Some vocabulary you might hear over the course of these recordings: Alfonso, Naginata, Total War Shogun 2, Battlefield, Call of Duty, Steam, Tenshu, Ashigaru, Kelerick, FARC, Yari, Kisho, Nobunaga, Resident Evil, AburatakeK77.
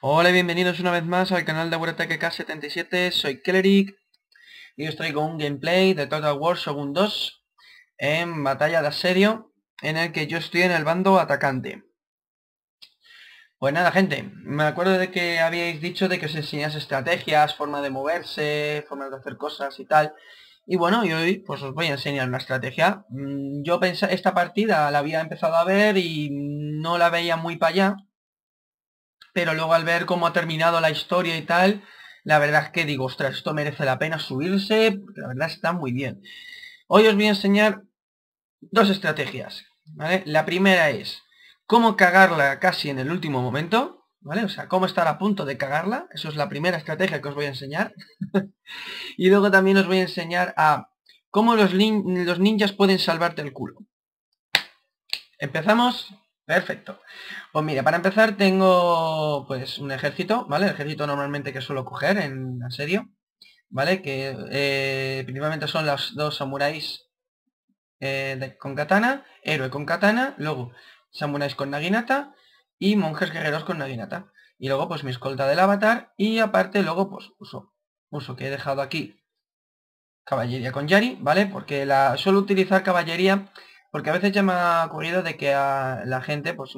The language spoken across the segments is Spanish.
Hola y bienvenidos una vez más al canal de AburatakeK77, soy Kelerick y os traigo un gameplay de Total War Shogun 2 en batalla de asedio, en el que yo estoy en el bando atacante. Pues nada, gente, me acuerdo de que habíais dicho de que os enseñase estrategias, forma de moverse, formas de hacer cosas y tal. Y bueno, y hoy pues os voy a enseñar una estrategia. Yo pensé, esta partida la había empezado a ver y no la veía muy para allá. Pero luego al ver cómo ha terminado la historia y tal, la verdad es que digo, ostras, esto merece la pena subirse, porque la verdad está muy bien. Hoy os voy a enseñar dos estrategias, ¿vale? La primera es cómo cagarla casi en el último momento, ¿vale? O sea, cómo estar a punto de cagarla. Eso es la primera estrategia que os voy a enseñar. Y luego también os voy a enseñar a cómo los ninjas pueden salvarte el culo. ¿Empezamos? Perfecto. Pues mira, para empezar tengo pues un ejército, ¿vale? El ejército normalmente que suelo coger en asedio, ¿vale? Que principalmente son los dos samuráis con katana, héroe con katana, luego samuráis con naginata y monjes guerreros con naginata. Y luego pues mi escolta del avatar y aparte luego pues uso que he dejado aquí caballería con yari, ¿vale? Porque la suelo utilizar caballería porque a veces ya me ha ocurrido de que a la gente, pues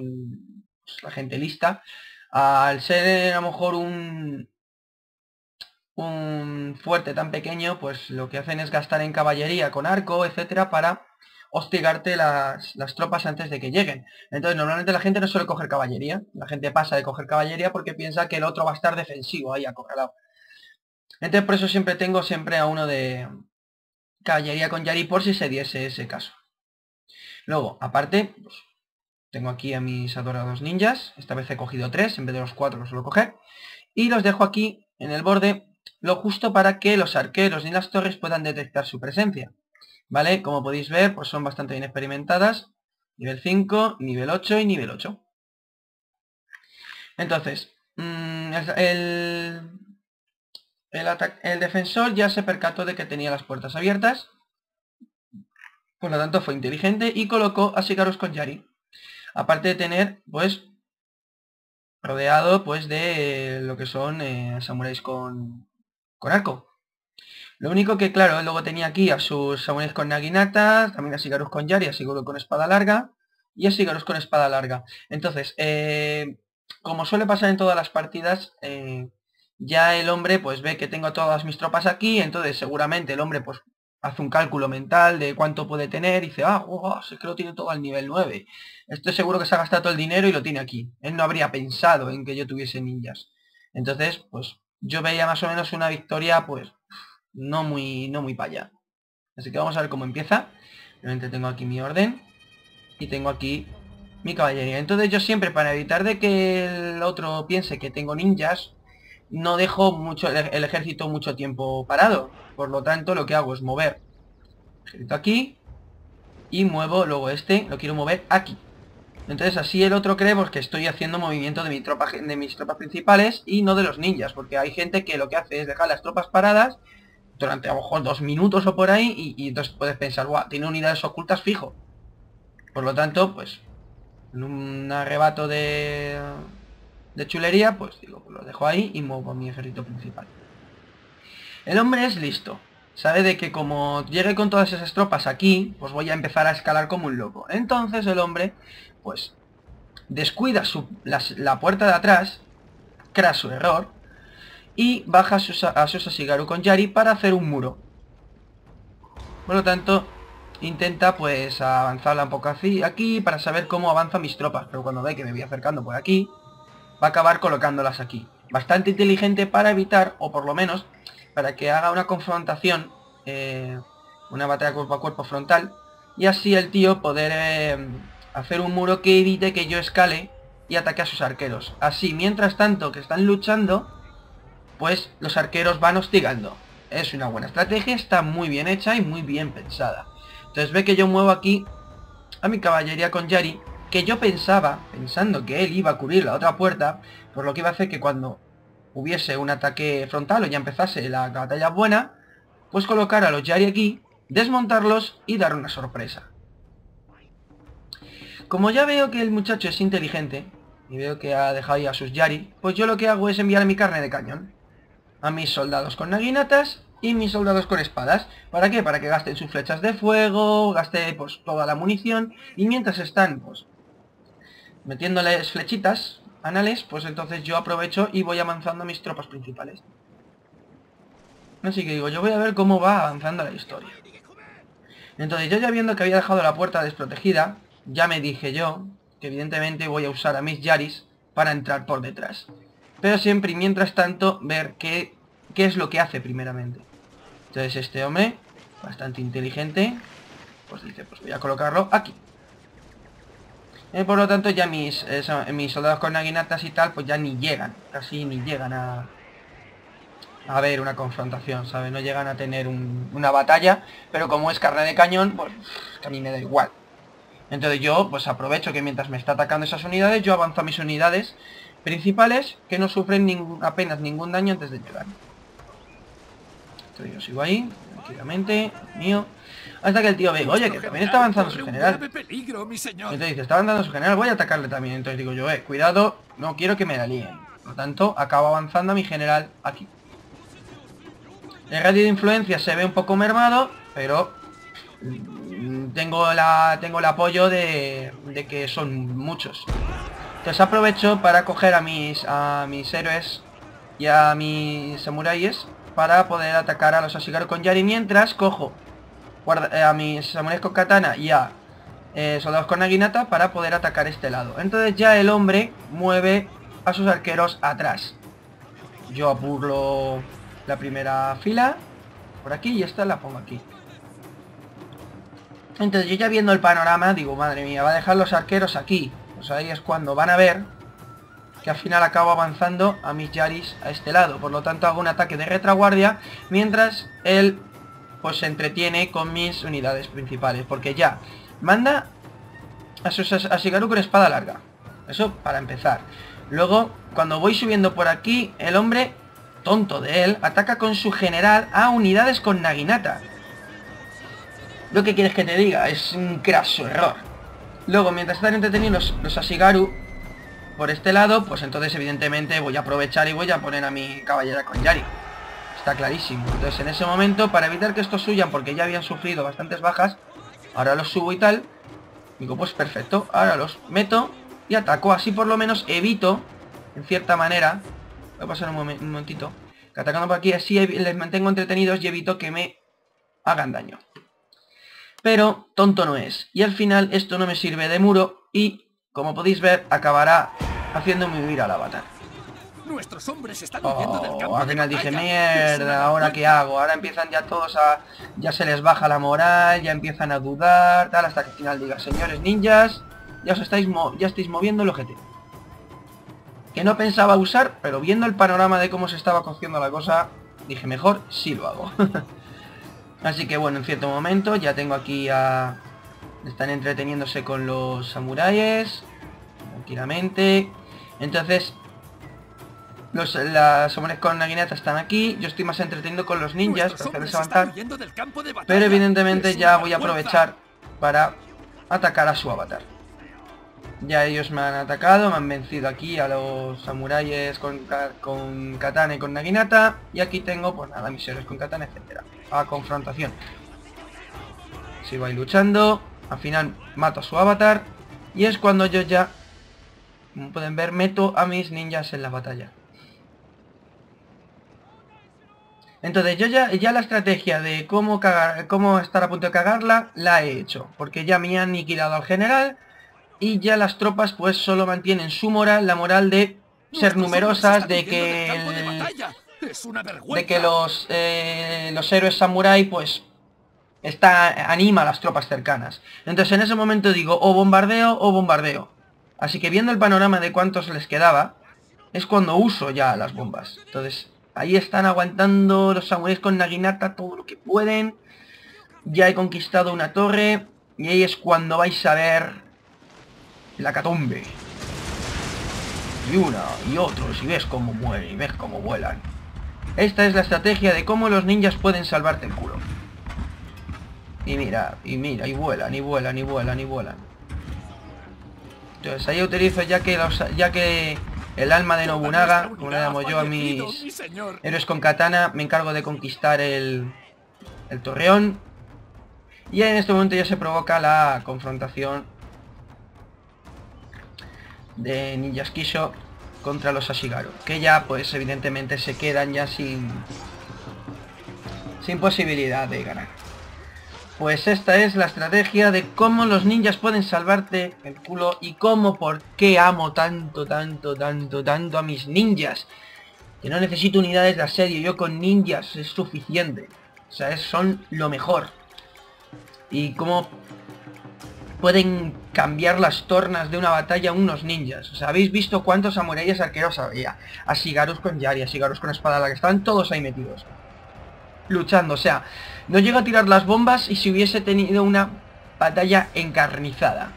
la gente lista, al ser a lo mejor un fuerte tan pequeño, pues lo que hacen es gastar en caballería con arco, etcétera, para hostigarte las tropas antes de que lleguen. Entonces normalmente la gente no suele coger caballería, la gente pasa de coger caballería porque piensa que el otro va a estar defensivo ahí acorralado. Entonces por eso siempre tengo a uno de caballería con yari por si se diese ese caso. Luego, aparte, pues, tengo aquí a mis adorados ninjas. Esta vez he cogido 3, en vez de los 4 los suelo coger. Y los dejo aquí, en el borde, lo justo para que los arqueros ni las torres puedan detectar su presencia. ¿Vale? Como podéis ver, pues son bastante bien experimentadas. Nivel 5, nivel 8 y nivel 8. Entonces, el defensor ya se percató de que tenía las puertas abiertas. Por lo tanto fue inteligente y colocó a Shigaros con Yari. Aparte de tener, pues, rodeado, pues, de lo que son samuráis con arco. Lo único que, claro, él luego tenía aquí a sus samuráis con naginata, también a Shigaros con Yari, a Shigaros con espada larga y a Shigaros con espada larga. Entonces, como suele pasar en todas las partidas, ya el hombre, pues, ve que tengo todas mis tropas aquí, entonces seguramente el hombre, pues, hace un cálculo mental de cuánto puede tener y dice, es que lo tiene todo al nivel 9. Estoy seguro que se ha gastado todo el dinero y lo tiene aquí. Él no habría pensado en que yo tuviese ninjas. Entonces, pues, yo veía más o menos una victoria, pues, no muy para allá. Así que vamos a ver cómo empieza. Realmente tengo aquí mi orden y tengo aquí mi caballería. Entonces yo siempre, para evitar de que el otro piense que tengo ninjas, no dejo mucho el ejército mucho tiempo parado. Por lo tanto, lo que hago es mover el ejército aquí. Y muevo luego este, lo quiero mover aquí. Entonces así el otro cree pues, que estoy haciendo movimiento de mis tropas principales y no de los ninjas. Porque hay gente que lo que hace es dejar las tropas paradas durante a lo mejor 2 minutos o por ahí. Y entonces puedes pensar, guau, tiene unidades ocultas fijo. Por lo tanto, pues, en un arrebato de chulería, pues digo, lo dejo ahí y muevo mi ejército principal. El hombre es listo, sabe de que como llegue con todas esas tropas aquí, pues voy a empezar a escalar como un loco. Entonces el hombre, pues, descuida la puerta de atrás, crea su error, y baja a sus Shigaru con Yari para hacer un muro. Por lo tanto, intenta, pues, avanzarla un poco así aquí para saber cómo avanzan mis tropas, pero cuando ve que me voy acercando por aquí, va a acabar colocándolas aquí. Bastante inteligente para evitar, o por lo menos, para que haga una confrontación, una batalla cuerpo a cuerpo frontal, y así el tío poder hacer un muro que evite que yo escale y ataque a sus arqueros. Así, mientras tanto que están luchando, pues los arqueros van hostigando. Es una buena estrategia, está muy bien hecha y muy bien pensada. Entonces ve que yo muevo aquí a mi caballería con Yari, que yo pensando que él iba a cubrir la otra puerta, por lo que iba a hacer que cuando hubiese un ataque frontal o ya empezase la batalla buena, pues colocar a los Yari aquí, desmontarlos y dar una sorpresa. Como ya veo que el muchacho es inteligente, y veo que ha dejado ahí a sus Yari, pues yo lo que hago es enviar mi carne de cañón a mis soldados con naginatas y mis soldados con espadas. ¿Para qué? Para que gasten sus flechas de fuego, gaste pues toda la munición, y mientras están pues metiéndoles flechitas anales, pues entonces yo aprovecho y voy avanzando a mis tropas principales. Así que digo, yo voy a ver cómo va avanzando la historia. Entonces yo ya viendo que había dejado la puerta desprotegida, ya me dije yo que evidentemente voy a usar a mis Yaris para entrar por detrás. Pero siempre y mientras tanto ver qué es lo que hace primeramente. Entonces este hombre, bastante inteligente, pues dice, pues voy a colocarlo aquí. Por lo tanto ya mis soldados con naginatas y tal, pues ya ni llegan, casi ni llegan a ver una confrontación, ¿sabes? No llegan a tener una batalla, pero como es carne de cañón, pues a mí me da igual. Entonces yo pues aprovecho que mientras me está atacando esas unidades, yo avanzo a mis unidades principales, que no sufren apenas ningún daño antes de llegar. Entonces yo sigo ahí, tranquilamente, mío, hasta que el tío ve, oye, que también está avanzando su general. Entonces dice, está avanzando su general, voy a atacarle también. Entonces digo yo, cuidado, no quiero que me la líen. Por lo tanto, acabo avanzando a mi general aquí. El radio de influencia se ve un poco mermado, pero tengo el apoyo de que son muchos. Entonces aprovecho para coger a mis héroes y a mis samuráis para poder atacar a los Ashigaru con Yari, mientras cojo a mis samuráis con katana y a soldados con naginata para poder atacar este lado. Entonces ya el hombre mueve a sus arqueros atrás. Yo burlo la primera fila por aquí y esta la pongo aquí. Entonces yo ya viendo el panorama digo, madre mía, va a dejar los arqueros aquí. Pues ahí es cuando van a ver que al final acabo avanzando a mis Yaris a este lado. Por lo tanto hago un ataque de retaguardia mientras él pues se entretiene con mis unidades principales, porque ya manda a sus Ashigaru con espada larga. Eso para empezar. Luego cuando voy subiendo por aquí, el hombre tonto de él ataca con su general a unidades con naginata. Lo que quieres que te diga, es un craso error. Luego mientras están entretenidos los Ashigaru por este lado, pues entonces evidentemente voy a aprovechar y voy a poner a mi caballera con Yari. Está clarísimo. Entonces en ese momento, para evitar que estos huyan, porque ya habían sufrido bastantes bajas, ahora los subo y tal. Digo, pues perfecto, ahora los meto y ataco. Así por lo menos evito, en cierta manera. Voy a pasar un momentito, que atacando por aquí así les mantengo entretenidos y evito que me hagan daño. Pero tonto no es, y al final esto no me sirve de muro y, como podéis ver, acabará haciéndome huir al avatar. Nuestros hombres están huyendo del campo. Al final dije, mierda, ¿ahora qué hago? Ahora empiezan ya todos a... ya se les baja la moral, ya empiezan a dudar, tal, hasta que al final diga, señores ninjas, ya estáis moviendo el objetivo. Que no pensaba usar, pero viendo el panorama de cómo se estaba cociendo la cosa, dije, mejor sí lo hago. Así que bueno, en cierto momento ya tengo aquí a... están entreteniéndose con los samuráis, tranquilamente. Entonces, las samuráis con naginata están aquí, yo estoy más entretenido con los ninjas para hacerles avanzar. Pero evidentemente ya voy a aprovechar para atacar a su avatar. Ya ellos me han atacado, me han vencido aquí a los samuráis con katana y con naginata. Y aquí tengo, pues nada, mis héroes con katana, etcétera. A confrontación. Sigo ahí luchando. Al final mato a su avatar. Y es cuando yo ya, como pueden ver, meto a mis ninjas en la batalla. Entonces yo ya la estrategia de cómo estar a punto de cagarla, la he hecho. Porque ya me han aniquilado al general. Y ya las tropas pues solo mantienen su moral, la moral de ser numerosas, de que los héroes samurái pues anima a las tropas cercanas. Entonces en ese momento digo, o bombardeo o bombardeo. Así que viendo el panorama de cuántos les quedaba, es cuando uso ya las bombas. Entonces ahí están aguantando los samuráis con naginata todo lo que pueden. Ya he conquistado una torre y ahí es cuando vais a ver la catombe. Y una, y otros, y ves cómo mueren, y ves cómo vuelan. Esta es la estrategia de cómo los ninjas pueden salvarte el culo. Y mira, y vuelan, y vuelan, y vuelan, y vuelan. Entonces ahí utilizo ya que el alma de Nobunaga, como le llamo yo a mis héroes con katana, me encargo de conquistar el torreón. Y en este momento ya se provoca la confrontación de ninjas Kisho contra los Ashigaru, que ya pues evidentemente se quedan ya sin posibilidad de ganar. Pues esta es la estrategia de cómo los ninjas pueden salvarte el culo y cómo, por qué amo tanto a mis ninjas. Que no necesito unidades de asedio, yo con ninjas es suficiente. O sea, son lo mejor. Y cómo pueden cambiar las tornas de una batalla unos ninjas. O sea, habéis visto cuántos samuráis arqueros había. Ashigarus con Yari, Ashigarus con espada, que están todos ahí metidos. Luchando, o sea, no llego a tirar las bombas y si hubiese tenido una batalla encarnizada.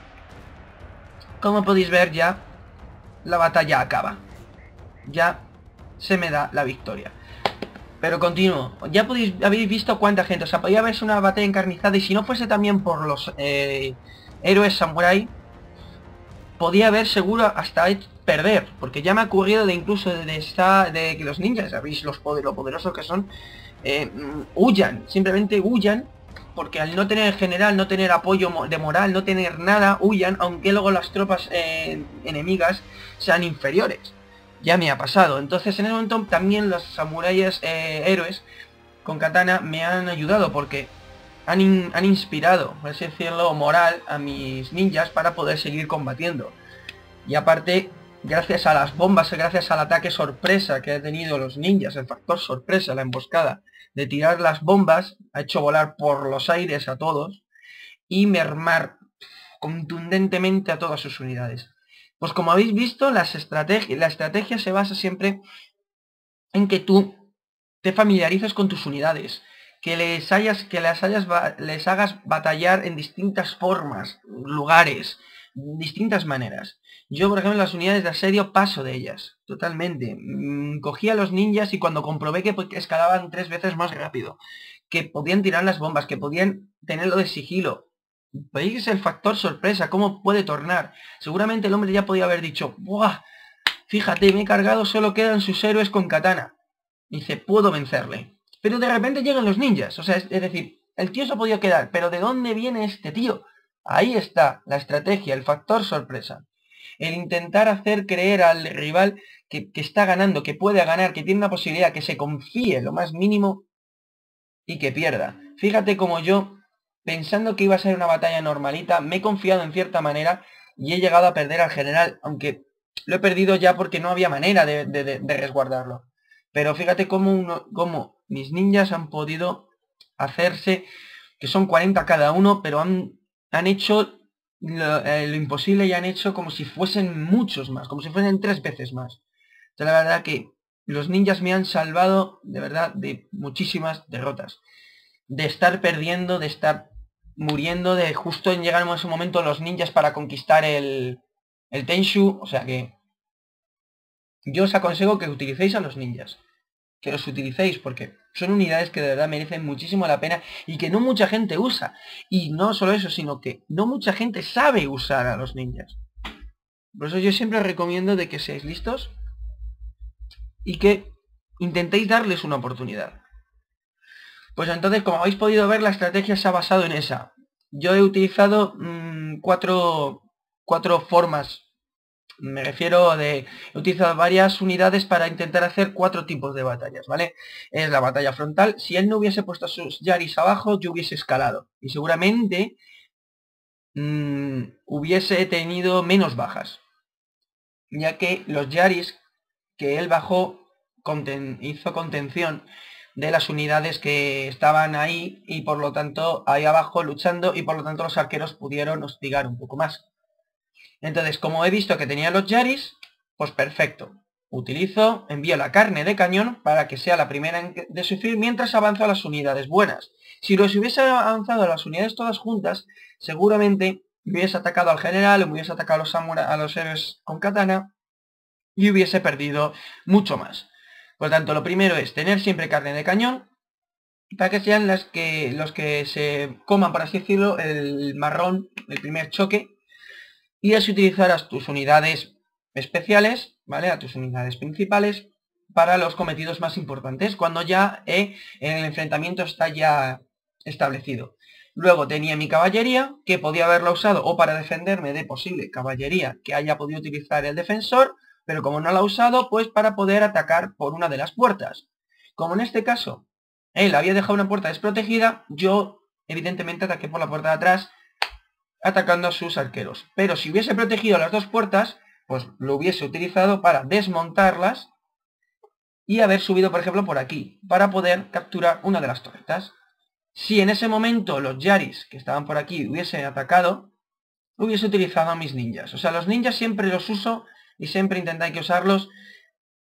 Como podéis ver ya, la batalla acaba. Ya se me da la victoria. Pero continúo. Ya habéis visto cuánta gente, o sea, podía haberse una batalla encarnizada y si no fuese también por los héroes samurái, podía haber seguro hasta perder. Porque ya me ha ocurrido de incluso de que los ninjas, sabéis lo poderosos que son, huyan, simplemente huyan, porque al no tener general, no tener apoyo de moral, no tener nada, huyan, aunque luego las tropas enemigas sean inferiores. Ya me ha pasado. Entonces en ese momento también los samuráis héroes con katana me han ayudado, porque han inspirado, por así decirlo, moral a mis ninjas para poder seguir combatiendo. Y aparte, gracias a las bombas, gracias al ataque sorpresa que han tenido los ninjas, el factor sorpresa, la emboscada de tirar las bombas, ha hecho volar por los aires a todos y mermar contundentemente a todas sus unidades. Pues como habéis visto, la estrategia se basa siempre en que tú te familiarices con tus unidades, que les hagas batallar en distintas formas, lugares, distintas maneras. Yo, por ejemplo, las unidades de asedio paso de ellas, totalmente. Cogí a los ninjas y cuando comprobé que escalaban 3 veces más rápido, que podían tirar las bombas, que podían tenerlo de sigilo, veis el factor sorpresa, cómo puede tornar. Seguramente el hombre ya podía haber dicho, ¡buah! Fíjate, me he cargado, solo quedan sus héroes con katana. Y dice, puedo vencerle. Pero de repente llegan los ninjas, o sea, es decir, el tío se ha podido quedar, pero ¿de dónde viene este tío? Ahí está la estrategia, el factor sorpresa. El intentar hacer creer al rival que está ganando, que puede ganar, que tiene una posibilidad, que se confíe lo más mínimo y que pierda. Fíjate como yo, pensando que iba a ser una batalla normalita, me he confiado en cierta manera y he llegado a perder al general, aunque lo he perdido ya porque no había manera de resguardarlo. Pero fíjate cómo mis ninjas han podido hacerse, que son 40 cada uno, pero han hecho lo imposible y han hecho como si fuesen muchos más, como si fuesen 3 veces más. Entonces, la verdad que los ninjas me han salvado, de verdad, de muchísimas derrotas. De estar perdiendo, de estar muriendo, de justo en llegar en ese momento los ninjas para conquistar el Tenshu. O sea que yo os aconsejo que utilicéis a los ninjas. Que los utilicéis porque son unidades que de verdad merecen muchísimo la pena y que no mucha gente usa. Y no solo eso, sino que no mucha gente sabe usar a los ninjas. Por eso yo siempre os recomiendo de que seáis listos y que intentéis darles una oportunidad. Pues entonces, como habéis podido ver, la estrategia se ha basado en esa. Yo he utilizado cuatro formas. Me refiero he utilizado varias unidades para intentar hacer 4 tipos de batallas, ¿vale? Es la batalla frontal. Si él no hubiese puesto sus yaris abajo, yo hubiese escalado. Y seguramente hubiese tenido menos bajas. Ya que los yaris que él bajó hizo contención de las unidades que estaban ahí y por lo tanto ahí abajo luchando y por lo tanto los arqueros pudieron hostigar un poco más. Entonces, como he visto que tenía los yaris, pues perfecto. Envío la carne de cañón para que sea la primera de sufrir mientras avanzo a las unidades buenas. Si los hubiese avanzado a las unidades todas juntas, seguramente hubiese atacado al general, hubiese atacado a los héroes con katana y hubiese perdido mucho más. Por tanto, lo primero es tener siempre carne de cañón para que sean los que se coman, por así decirlo, el marrón, el primer choque. y así utilizarás tus unidades especiales, ¿vale?, a tus unidades principales para los cometidos más importantes cuando ya el enfrentamiento está ya establecido. Luego tenía mi caballería, que podía haberla usado o para defenderme de posible caballería que haya podido utilizar el defensor, pero como no la ha usado, pues para poder atacar por una de las puertas. Como en este caso, él había dejado una puerta desprotegida, yo evidentemente ataqué por la puerta de atrás, atacando a sus arqueros. Pero si hubiese protegido las dos puertas, pues lo hubiese utilizado para desmontarlas y haber subido, por ejemplo, por aquí, para poder capturar una de las torretas. Si en ese momento los yaris que estaban por aquí hubiesen atacado, hubiese utilizado a mis ninjas. O sea, los ninjas siempre los uso y siempre intentáis que usarlos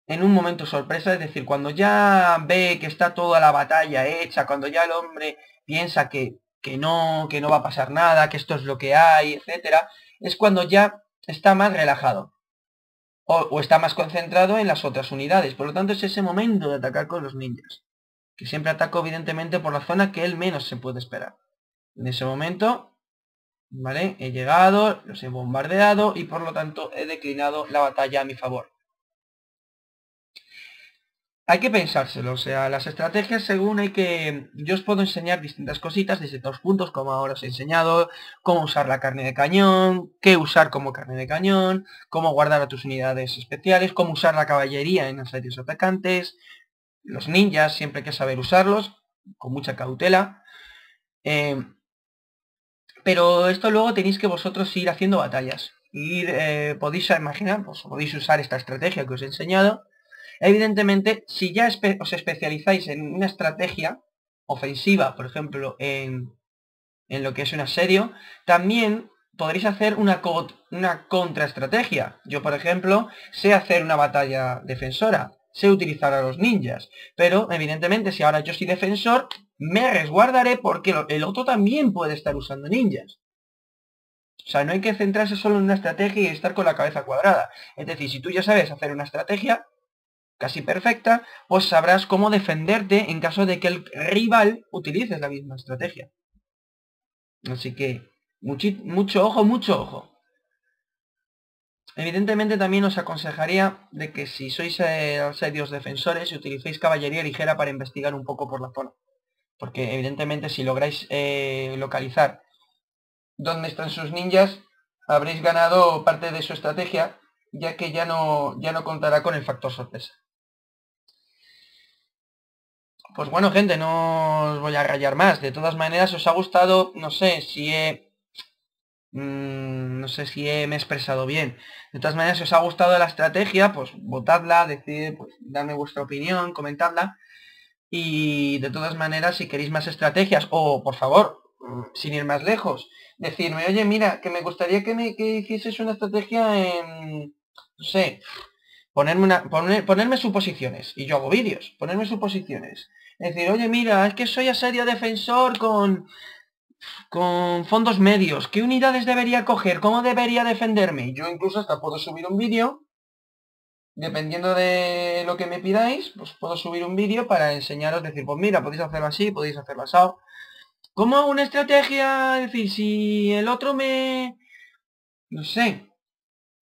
en un momento sorpresa, es decir, cuando ya ve que está toda la batalla hecha, cuando ya el hombre piensa que no va a pasar nada, que esto es lo que hay, etcétera, es cuando ya está más relajado o está más concentrado en las otras unidades. Por lo tanto, es ese momento de atacar con los ninjas, que siempre ataco evidentemente por la zona que él menos se puede esperar. En ese momento, ¿vale?, he llegado, los he bombardeado y por lo tanto he declinado la batalla a mi favor. Hay que pensárselo, o sea, las estrategias según hay que... Yo os puedo enseñar distintas cositas, distintos puntos, como ahora os he enseñado, cómo usar la carne de cañón, qué usar como carne de cañón, cómo guardar a tus unidades especiales, cómo usar la caballería en asaltos atacantes. Los ninjas siempre hay que saber usarlos, con mucha cautela. Pero esto luego tenéis que vosotros ir haciendo batallas. Podéis imaginar, pues podéis usar esta estrategia que os he enseñado. Evidentemente, si ya os especializáis en una estrategia ofensiva, por ejemplo, en lo que es un asedio, también podréis hacer una contraestrategia. Yo, por ejemplo, sé hacer una batalla defensora. Sé utilizar a los ninjas, pero evidentemente si ahora yo soy defensor, me resguardaré porque el otro también puede estar usando ninjas. O sea, no hay que centrarse solo en una estrategia y estar con la cabeza cuadrada. Es decir, si tú ya sabes hacer una estrategia casi perfecta, pues sabrás cómo defenderte en caso de que el rival utilice la misma estrategia. Así que, mucho ojo, mucho ojo. Evidentemente también os aconsejaría de que si sois asedios defensores, utilicéis caballería ligera para investigar un poco por la zona. Porque evidentemente si lográis localizar dónde están sus ninjas, habréis ganado parte de su estrategia, ya que ya no contará con el factor sorpresa. Pues bueno, gente, no os voy a rayar más. De todas maneras, os ha gustado, no sé si me he expresado bien. De todas maneras, si os ha gustado la estrategia, pues votadla, decidme, pues dadme vuestra opinión, comentadla. Y de todas maneras, si queréis más estrategias, o por favor, sin ir más lejos, decirme, oye, mira, que me gustaría que hicieses una estrategia en... no sé, ponerme suposiciones, y yo hago vídeos, ponerme suposiciones. Es decir, oye, mira, es que soy asedio defensor con fondos medios, ¿qué unidades debería coger? ¿Cómo debería defenderme? Yo incluso hasta puedo subir un vídeo, dependiendo de lo que me pidáis, pues puedo subir un vídeo para enseñaros, decir, pues mira, podéis hacerlo así, podéis hacerlo asado. ¿Cómo hago una estrategia? Es decir, si el otro me... no sé...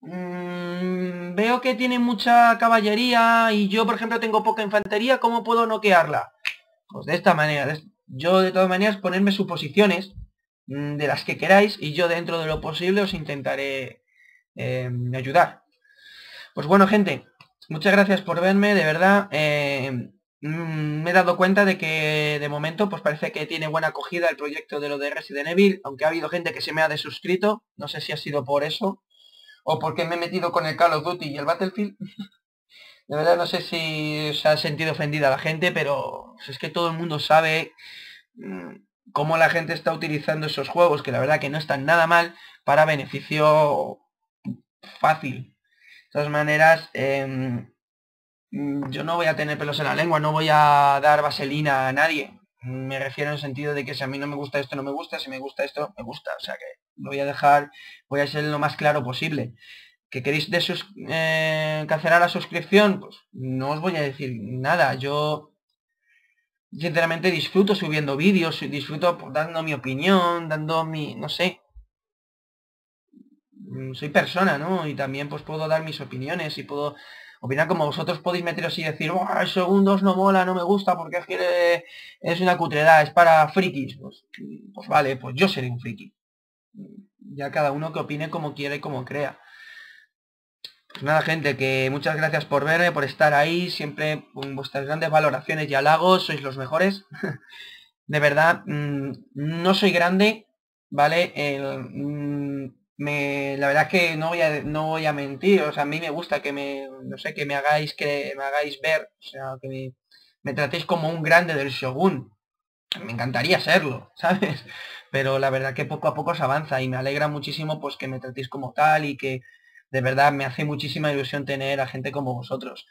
veo que tiene mucha caballería y yo, por ejemplo, tengo poca infantería, ¿cómo puedo noquearla? Pues de esta manera... Yo, de todas maneras, ponerme suposiciones de las que queráis y yo dentro de lo posible os intentaré ayudar. Pues bueno, gente, muchas gracias por verme, de verdad. Me he dado cuenta de que de momento pues parece que tiene buena acogida el proyecto de lo de Resident Evil, aunque ha habido gente que se me ha desuscrito, no sé si ha sido por eso o porque me he metido con el Call of Duty y el Battlefield. De verdad no sé si se ha sentido ofendida la gente, pero es que todo el mundo sabe cómo la gente está utilizando esos juegos, que la verdad que no están nada mal, para beneficio fácil. De todas maneras, yo no voy a tener pelos en la lengua, no voy a dar vaselina a nadie. Me refiero en el sentido de que si a mí no me gusta esto, no me gusta, si me gusta esto, me gusta. O sea que lo voy a dejar, voy a ser lo más claro posible. ¿Que queréis cancelar la suscripción? Pues no os voy a decir nada. Yo, sinceramente, disfruto subiendo vídeos, disfruto dando mi opinión, dando mi... no sé. soy persona, ¿no? Y también pues puedo dar mis opiniones y puedo opinar como vosotros podéis meteros y decir, el segundo no mola, no me gusta porque es que es una cutredad, es para frikis. Pues vale, pues yo seré un friki. Ya cada uno que opine como quiera y como crea. Pues nada, gente, que muchas gracias por verme, por estar ahí, siempre con vuestras grandes valoraciones y halagos, sois los mejores. De verdad, no soy grande, ¿vale? La verdad es que no voy a mentir, o sea, a mí me gusta que me hagáis ver, o sea, que me tratéis como un grande del Shogun. Me encantaría serlo, ¿sabes? Pero la verdad que poco a poco se avanza y me alegra muchísimo pues que me tratéis como tal y que de verdad me hace muchísima ilusión tener a gente como vosotros.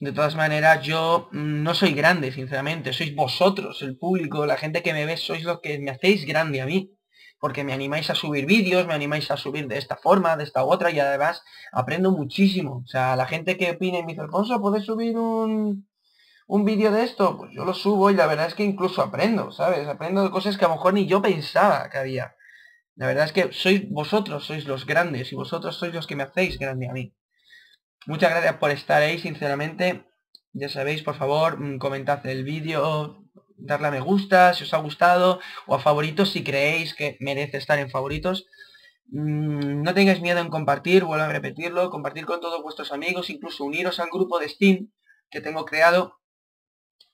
De todas maneras, yo no soy grande, sinceramente, sois vosotros, el público, la gente que me ve, sois los que me hacéis grande a mí. Porque me animáis a subir vídeos, me animáis a subir de esta forma, de esta u otra, y además aprendo muchísimo. O sea, la gente que opine me dice, Alfonso, ¿puedes subir un vídeo de esto? Pues yo lo subo y la verdad es que incluso aprendo, ¿sabes? Aprendo de cosas que a lo mejor ni yo pensaba que había. La verdad es que sois vosotros, sois los grandes, y vosotros sois los que me hacéis grande a mí. Muchas gracias por estar ahí, sinceramente. Ya sabéis, por favor, comentad el vídeo, darle a me gusta si os ha gustado, o a favoritos si creéis que merece estar en favoritos. No tengáis miedo en compartir, vuelvo a repetirlo, compartir con todos vuestros amigos, incluso uniros al grupo de Steam que tengo creado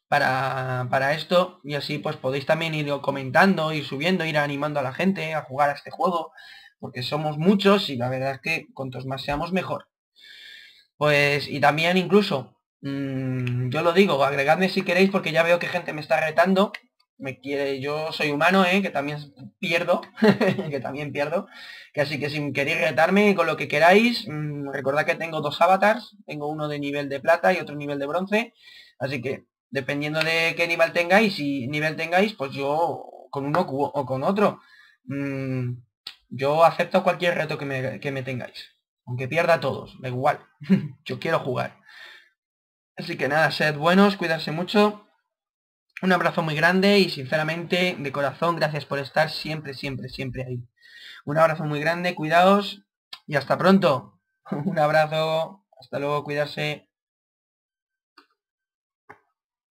para esto, y así pues podéis también ir comentando, ir subiendo, ir animando a la gente a jugar a este juego, porque somos muchos y la verdad es que cuantos más seamos mejor. Pues y también incluso yo lo digo, agregadme si queréis, porque ya veo que gente me está retando, me quiere, yo soy humano, que también pierdo, que así que si queréis retarme con lo que queráis, recordad que tengo dos avatars, tengo uno de nivel de plata y otro nivel de bronce, así que dependiendo de qué nivel tengáis, pues yo con uno o con otro, yo acepto cualquier reto que me tengáis, aunque pierda a todos, da igual, yo quiero jugar. Así que nada, sed buenos, cuidarse mucho, un abrazo muy grande y sinceramente, de corazón, gracias por estar siempre, siempre, siempre ahí. Un abrazo muy grande, cuidaos y hasta pronto. Un abrazo, hasta luego, cuidarse.